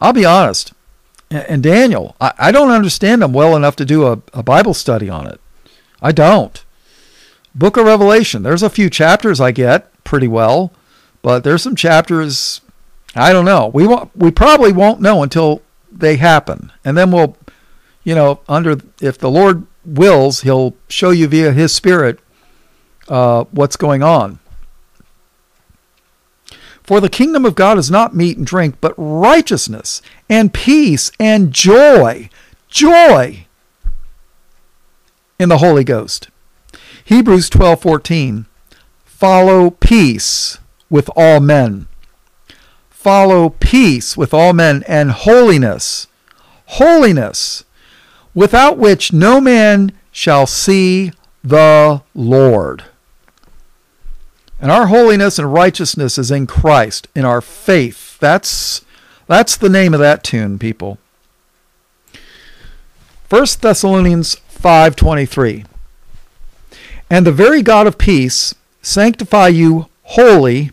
I'll be honest. And, and Daniel, I, I don't understand them well enough to do a, a Bible study on it. I don't. Book of Revelation, there's a few chapters I get pretty well, but there's some chapters I don't know. We won't, we probably won't know until they happen. And then we'll, you know, under, if the Lord wills, he'll show you via his Spirit uh, what's going on. For the kingdom of God is not meat and drink, but righteousness and peace and joy, joy in the Holy Ghost. Hebrews twelve fourteen. Follow peace with all men. Follow peace with all men and holiness, holiness, without which no man shall see the Lord. And our holiness and righteousness is in Christ, in our faith. That's, that's the name of that tune, people. First Thessalonians five twenty-three. And the very God of peace sanctify you wholly,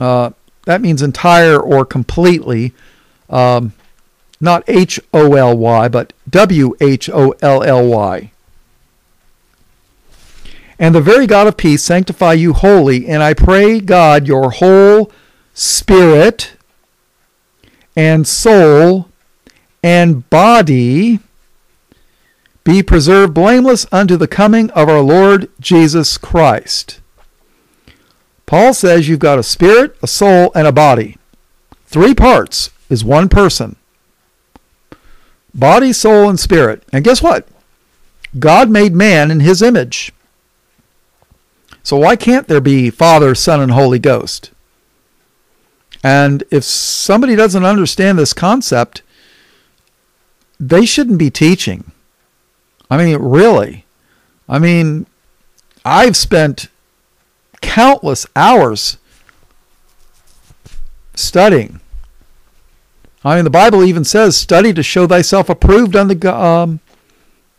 uh, that means entire or completely, um, not H O L Y, but W H O L L Y. And the very God of peace sanctify you wholly, and I pray God your whole spirit and soul and body be preserved blameless unto the coming of our Lord Jesus Christ. Paul says you've got a spirit, a soul, and a body. Three parts is one person. Body, soul, and spirit. And guess what? God made man in his image. So why can't there be Father, Son, and Holy Ghost? And if somebody doesn't understand this concept, they shouldn't be teaching. I mean, really. I mean, I've spent countless hours studying. I mean, the Bible even says, study to show thyself approved unto, um,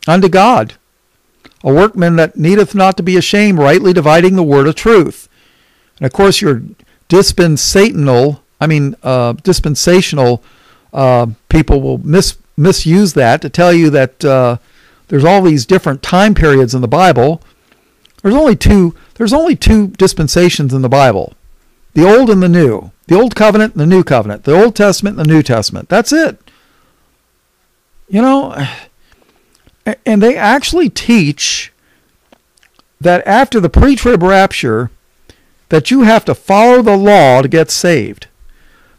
unto God, a workman that needeth not to be ashamed, rightly dividing the word of truth. And of course, your dispensational, I mean, uh, dispensational uh, people will mis misuse that to tell you that uh, there's all these different time periods in the Bible. There's only two. There's only two dispensations in the Bible, the Old and the New. The Old Covenant and the New Covenant. The Old Testament and the New Testament. That's it. You know, and they actually teach that after the pre-trib rapture, that you have to follow the law to get saved.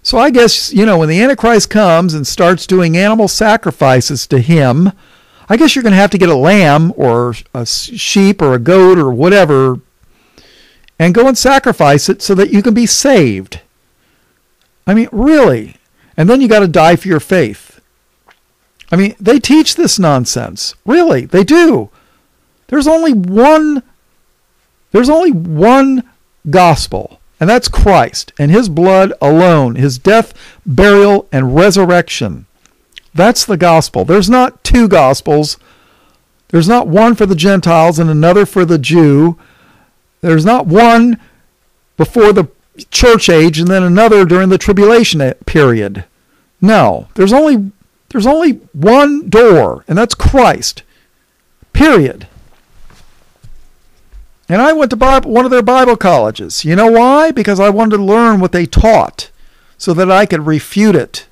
So I guess, you know, when the Antichrist comes and starts doing animal sacrifices to him, I guess you're going to have to get a lamb or a sheep or a goat or whatever and go and sacrifice it so that you can be saved. I mean, really? And then you got to die for your faith. I mean, they teach this nonsense. Really, they do. There's only one, there's only one gospel, and that's Christ and his blood alone, his death, burial, and resurrection. That's the gospel. There's not two gospels. There's not one for the Gentiles and another for the Jew. There's not one before the church age and then another during the tribulation period. No, there's only there's only one door, and that's Christ. Period. And I went to Bible, one of their Bible colleges. You know why? Because I wanted to learn what they taught so that I could refute it.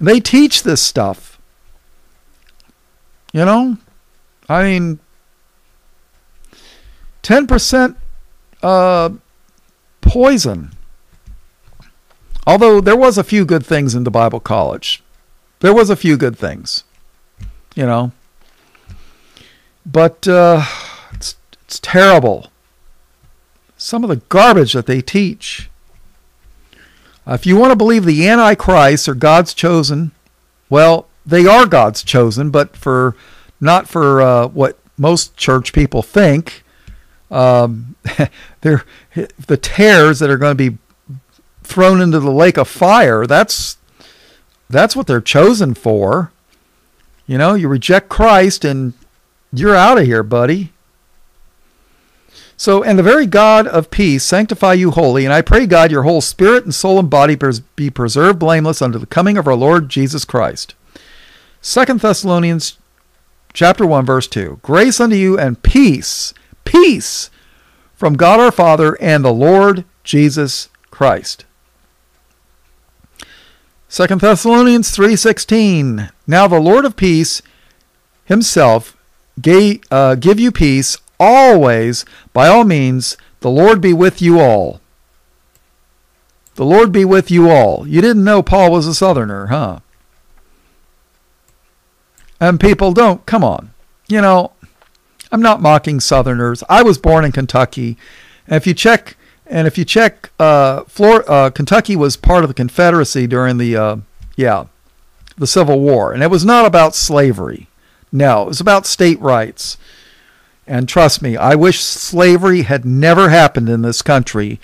They teach this stuff. You know? I mean, ten percent uh poison. Although there was a few good things in the Bible college. There was a few good things, you know. But uh, it's, it's terrible. Some of the garbage that they teach. Uh, if you want to believe the Antichrist or God's chosen, well, they are God's chosen, but for not for uh, what most church people think. Um, they're, the tares that are going to be thrown into the lake of fire, that's, that's what they're chosen for. You know, you reject Christ and you're out of here, buddy. So, and the very God of peace sanctify you wholly, and I pray God your whole spirit and soul and body be preserved blameless unto the coming of our Lord Jesus Christ. Second Thessalonians chapter one, verse two, grace unto you and peace. Peace from God our Father and the Lord Jesus Christ. Second Thessalonians three sixteen. Now the Lord of peace himself gave, uh, give you peace always, by all means. The Lord be with you all. The Lord be with you all. You didn't know Paul was a southerner, huh? And people don't. Come on. You know, I'm not mocking Southerners. I was born in Kentucky, and if you check, and if you check, uh, Florida, uh, Kentucky was part of the Confederacy during the, uh, yeah, the Civil War, and it was not about slavery. No, it was about state rights. And trust me, I wish slavery had never happened in this country.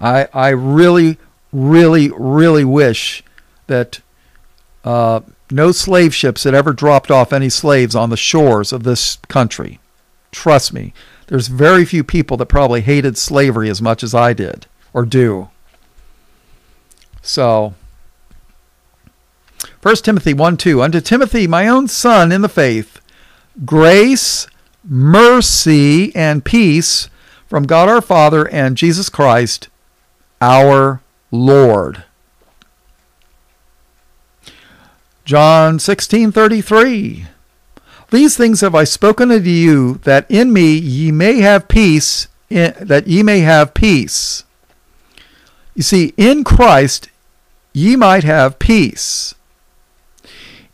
I, I really, really, really wish that uh, no slave ships had ever dropped off any slaves on the shores of this country. Trust me, there's very few people that probably hated slavery as much as I did or do. So, First Timothy one two, unto Timothy, my own son in the faith, grace, mercy, and peace from God our Father and Jesus Christ, our Lord. John sixteen thirty-three. These things have I spoken unto you, that in me ye may have peace, in, that ye may have peace. You see, in Christ ye might have peace.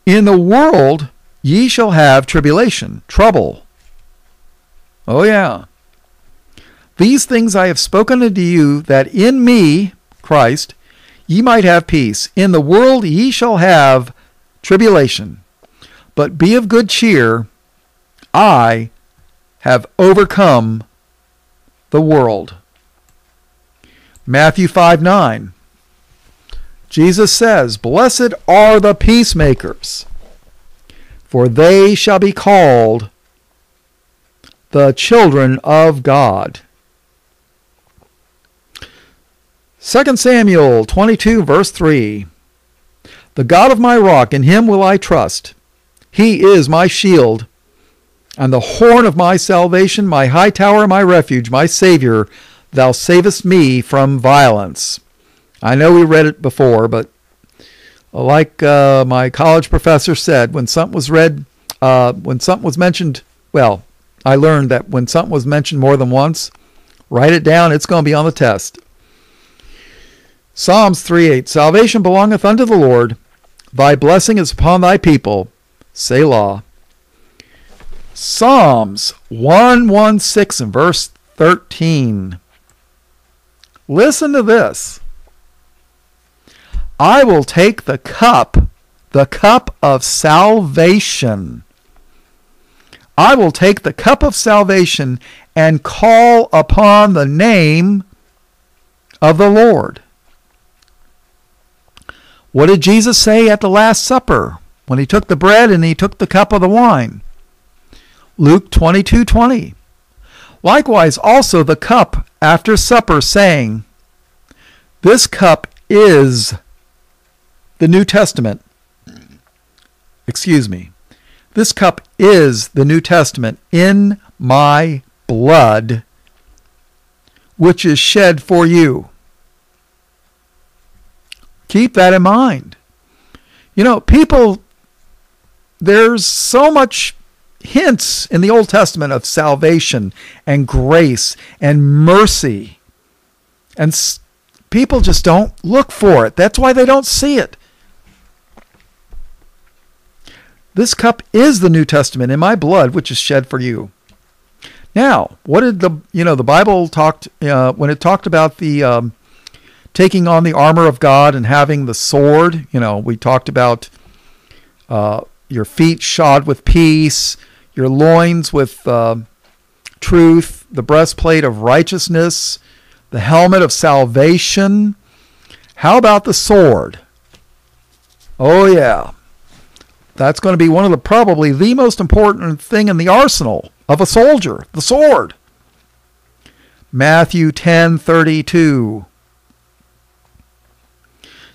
In the world ye shall have tribulation, trouble. Oh yeah. These things I have spoken unto you, that in me, Christ, ye might have peace. In the world ye shall have tribulation. But be of good cheer, I have overcome the world. Matthew five nine. Jesus says, Blessed are the peacemakers, for they shall be called the children of God. Second Samuel twenty-two, verse three. The God of my rock, in him will I trust. He is my shield, and the horn of my salvation, my high tower, my refuge, my Savior. Thou savest me from violence. I know we read it before, but like uh, my college professor said, when something was read, uh, when something was mentioned, well, I learned that when something was mentioned more than once, write it down. It's going to be on the test. Psalms three eight. Salvation belongeth unto the Lord. Thy blessing is upon thy people. Selah. Psalms one sixteen and verse thirteen. Listen to this. I will take the cup, the cup of salvation. I will take the cup of salvation and call upon the name of the Lord. What did Jesus say at the Last Supper when he took the bread and he took the cup of the wine? Luke twenty-two twenty. Likewise also the cup after supper, saying, This cup is the New Testament. Excuse me. This cup is the New Testament in my blood, which is shed for you. Keep that in mind. You know, people, there's so much hints in the Old Testament of salvation and grace and mercy. And people just don't look for it. That's why they don't see it. This cup is the New Testament in my blood, which is shed for you. Now, what did the, you know, the Bible talked, uh, when it talked about the, um, taking on the armor of God and having the sword. You know, we talked about uh, your feet shod with peace, your loins with uh, truth, the breastplate of righteousness, the helmet of salvation. How about the sword? Oh, yeah. That's going to be one of the, probably the most important thing in the arsenal of a soldier, the sword. Matthew ten thirty-two.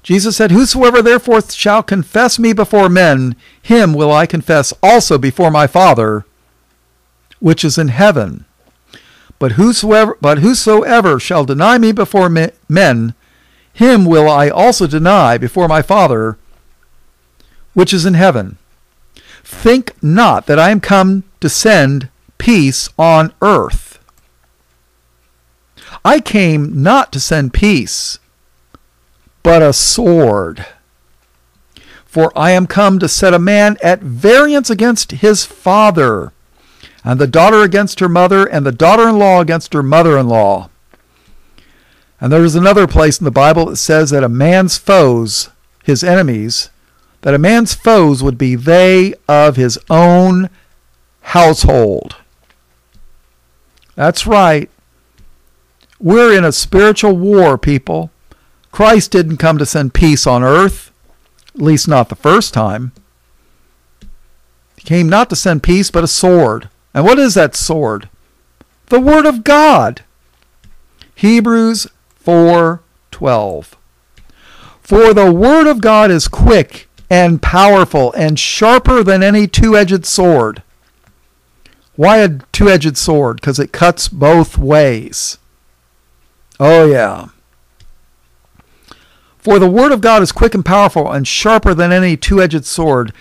Jesus said, Whosoever therefore shall confess me before men, him will I confess also before my Father, which is in heaven. But whosoever, but whosoever shall deny me before men, him will I also deny before my Father, which is in heaven. Think not that I am come to send peace on earth. I came not to send peace, but a sword. For I am come to set a man at variance against his father, and the daughter against her mother, and the daughter-in-law against her mother-in-law. And there is another place in the Bible that says that a man's foes, his enemies, that a man's foes would be they of his own household. That's right. We're in a spiritual war, people. Christ didn't come to send peace on earth, at least not the first time. He came not to send peace, but a sword. And what is that sword? The Word of God. Hebrews four twelve. For the Word of God is quick and powerful and sharper than any two-edged sword. Why a two-edged sword? Because it cuts both ways. Oh, yeah. For the word of God is quick and powerful and sharper than any two-edged sword,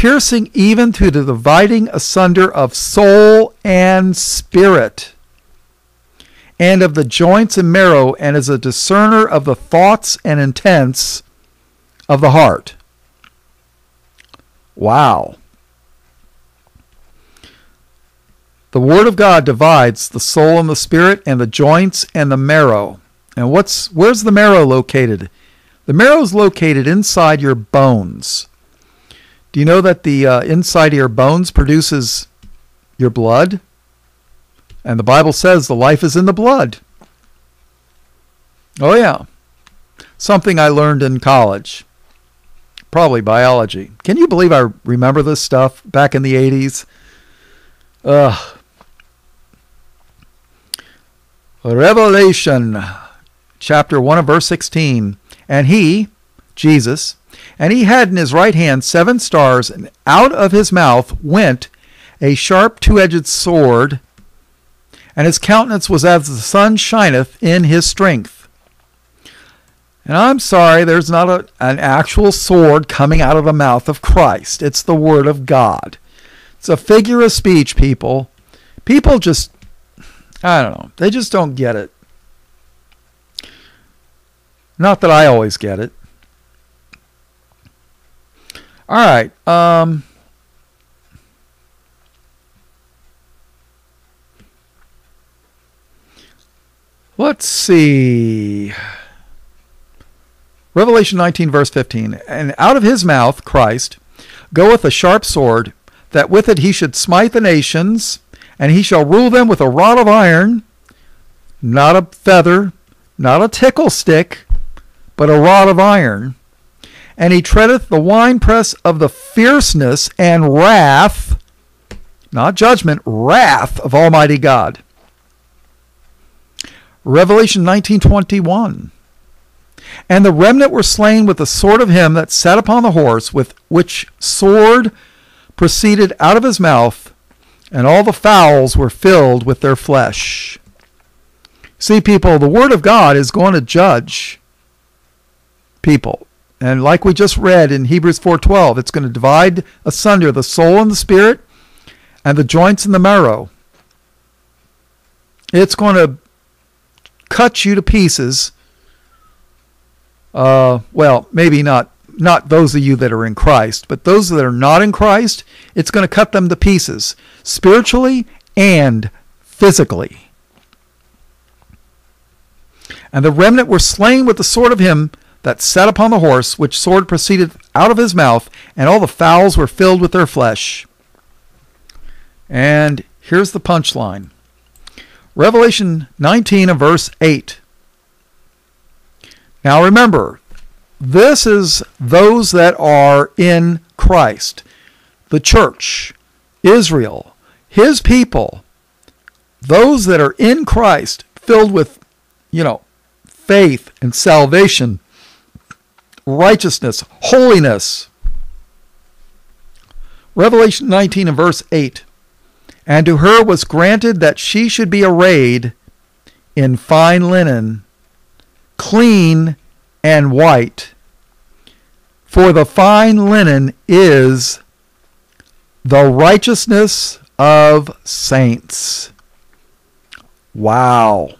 piercing even to the dividing asunder of soul and spirit, and of the joints and marrow, and is a discerner of the thoughts and intents of the heart. Wow. The Word of God divides the soul and the spirit and the joints and the marrow. And what's where's the marrow located? The marrow is located inside your bones. Do you know that the uh, inside of your bones produces your blood? And the Bible says the life is in the blood. Oh yeah. Something I learned in college. Probably biology. Can you believe I remember this stuff back in the eighties? Ugh. Revelation chapter one and verse sixteen. And he, Jesus, and he had in his right hand seven stars, and out of his mouth went a sharp two-edged sword, and his countenance was as the sun shineth in his strength. And I'm sorry, there's not a, an actual sword coming out of the mouth of Christ. It's the Word of God. It's a figure of speech, people. People just, I don't know, they just don't get it. Not that I always get it. All right. Um, let's see. Revelation nineteen, verse fifteen. And out of his mouth, Christ, goeth a sharp sword, that with it he should smite the nations, and he shall rule them with a rod of iron, not a feather, not a tickle stick, but a rod of iron. And he treadeth the winepress of the fierceness and wrath, not judgment, wrath of Almighty God. Revelation nineteen twenty-one. And the remnant were slain with the sword of him that sat upon the horse, with which sword proceeded out of his mouth, and all the fowls were filled with their flesh. See, people, the Word of God is going to judge people. And like we just read in Hebrews four twelve, it's going to divide asunder the soul and the spirit and the joints and the marrow. It's going to cut you to pieces. Uh, well, maybe not, not those of you that are in Christ, but those that are not in Christ, it's going to cut them to pieces spiritually and physically. And the remnant were slain with the sword of him that sat upon the horse, which sword proceeded out of his mouth, and all the fowls were filled with their flesh. And here's the punchline. Revelation nineteen and verse eight. Now remember, this is those that are in Christ, the church, Israel, his people, those that are in Christ, filled with, you know, faith and salvation, righteousness, holiness. Revelation nineteen and verse eight. And to her was granted that she should be arrayed in fine linen, clean and white. For the fine linen is the righteousness of saints. Wow.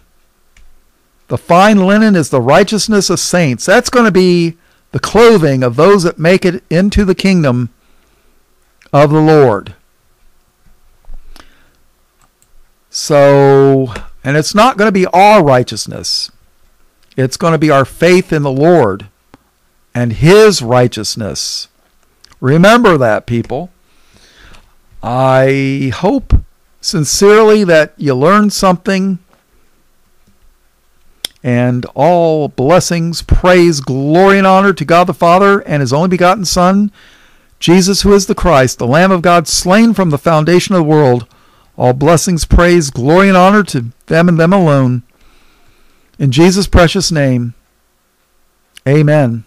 The fine linen is the righteousness of saints. That's going to be the clothing of those that make it into the kingdom of the Lord. So, and it's not going to be our righteousness. It's going to be our faith in the Lord and his righteousness. Remember that, people. I hope sincerely that you learned something. And all blessings, praise, glory, and honor to God the Father and his only begotten Son, Jesus, who is the Christ, the Lamb of God, slain from the foundation of the world. All blessings, praise, glory, and honor to them and them alone. In Jesus' precious name, amen.